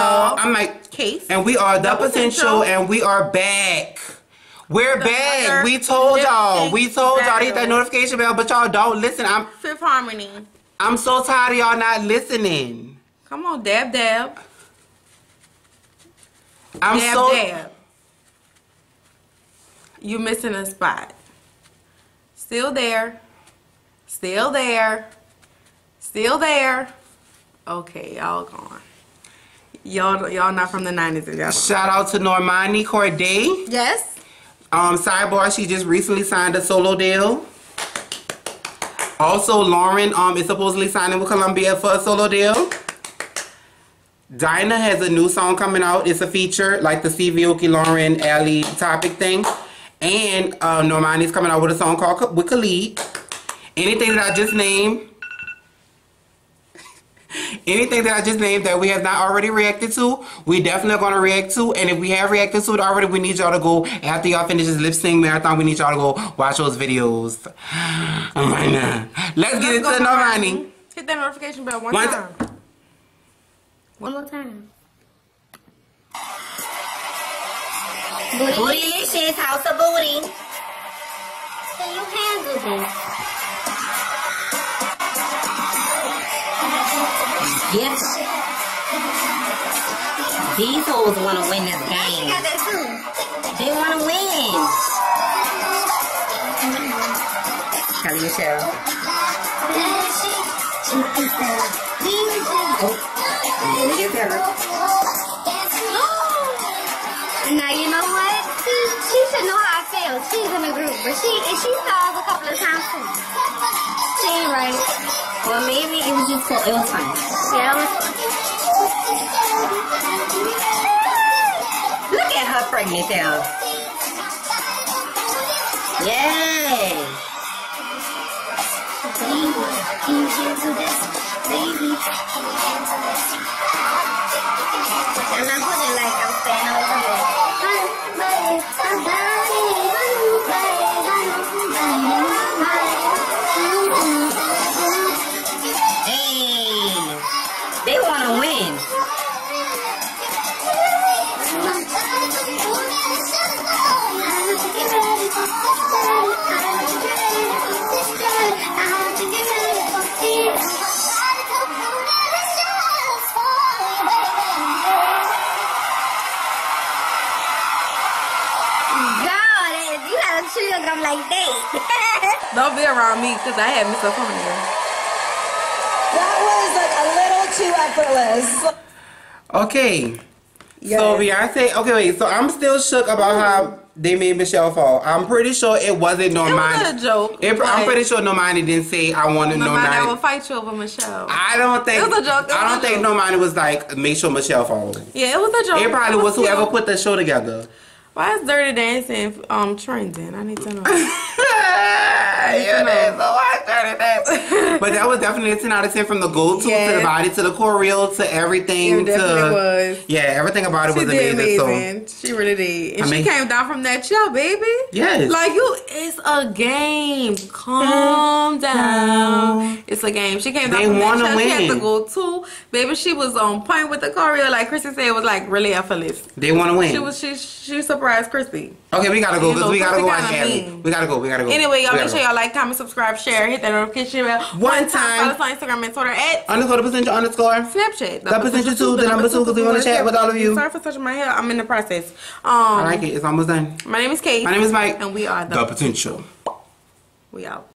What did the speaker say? Potential. I'm like, Case. And we are The Potential, and we are back. We're back. We told y'all. We told y'all. Hit that notification bell, but y'all don't listen. I'm Fifth Harmony. I'm so tired of y'all not listening. Come on, dab dab. Dab. You missing a spot. Still there. Still there. Still there. Okay, y'all gone. Y'all not from the 90s. Shout out to Normani Kordei. Yes. Sidebar, she just recently signed a solo deal. Also, Lauren is supposedly signing with Columbia for a solo deal. Dinah has a new song coming out. It's a feature, like the CVOKI, Lauren, Ally topic thing. And Normani's coming out with a song called WikiLeak. Anything that I just named, anything that I just named that we have not already reacted to, we definitely are going to react to. And if we have reacted to it already, we need y'all to go, after y'all finish this lip sync marathon, we need y'all to go watch those videos. Right now. Let's get into Normani. Hit that notification bell one time. One more time. Bootylicious, house of booty. Can you handle this? Yes. These hoes want to win this game. They want to win. Kelly Michelle. Now you know what? She should know how I feel. She's in the group, but she saw us a couple of times too. She ain't right. Well, maybe it was just cool. It was fun. Yeah, it was fun. Look at her pregnant though. Yay! Can you handle this, baby? Can you handle this? And I put it like I'm standing over there. Don't be around me because I had me so funny. That was like a little too effortless. Okay. Yes. So Beyonce, okay, wait. So I'm still shook about how they made Michelle fall. I'm pretty sure it wasn't Normani. It was a joke. I'm pretty sure Normani didn't say I wanted Normani. I will fight you over Michelle. I don't think. It was a joke. I don't think Normani was like, make sure Michelle falls. Yeah, it was a joke. It probably was whoever put the show together. Why is Dirty Dancing trending? I need to know. But that was definitely a 10 out of 10 from the go-to to the body to the choreo to everything. It definitely was. Yeah, everything about it was amazing. So. She really did. And she came down from that chill, baby. Yes. Like, it's a game. Calm down. It's a game. She came down from that chill. Win. She had to go too. Baby, she was on point with the choreo. Like Chrissy said, it was like really effortless. They want to win. She surprised Chrissy. Okay, we gotta go because we gotta go watch Ally. We gotta go. Anyway, y'all make sure y'all like, comment, subscribe, share, hit that notification bell one time. Follow us on Instagram and Twitter @_thepotential_ Snapchat. The potential 2, the number 2, because we want to chat with all of you. Sorry for touching my hair. I'm in the process. I like it. It's almost done. My name is Kate. My name is Mike. And we are the potential. We out.